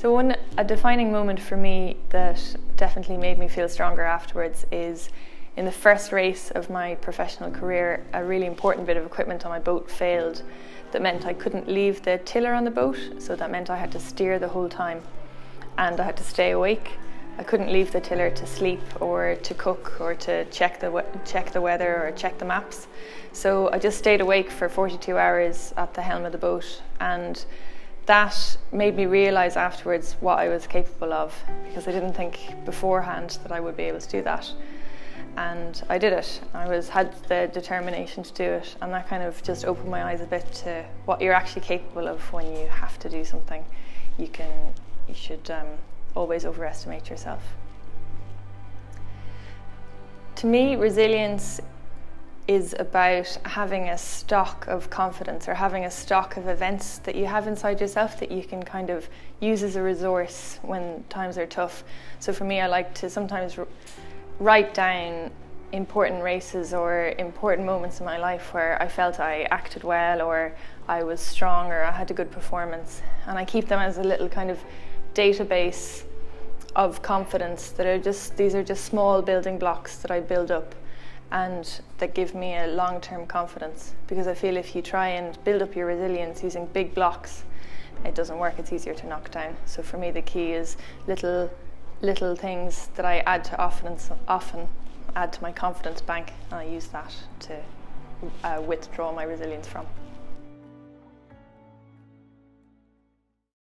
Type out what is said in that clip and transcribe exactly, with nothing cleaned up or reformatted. So one a defining moment for me that definitely made me feel stronger afterwards is in the first race of my professional career, a really important bit of equipment on my boat failed. That meant I couldn't leave the tiller on the boat, so that meant I had to steer the whole time and I had to stay awake. I couldn't leave the tiller to sleep or to cook or to check the, check the weather or check the maps. So I just stayed awake for forty-two hours at the helm of the boat, and that made me realise afterwards what I was capable of, because I didn't think beforehand that I would be able to do that. And I did it. I was had the determination to do it, and that kind of just opened my eyes a bit to what you're actually capable of when you have to do something. You can, you should um, always overestimate yourself. To me, resilience is about having a stock of confidence, or having a stock of events that you have inside yourself that you can kind of use as a resource when times are tough. So for me, I like to sometimes write down important races or important moments in my life where I felt I acted well, or I was strong, or I had a good performance, and I keep them as a little kind of database of confidence that are just, these are just small building blocks that I build up and that give me a long-term confidence, because I feel if you try and build up your resilience using big blocks, it doesn't work, it's easier to knock down. So for me the key is little little things that I add to often, often add to my confidence bank, and I use that to uh, withdraw my resilience from.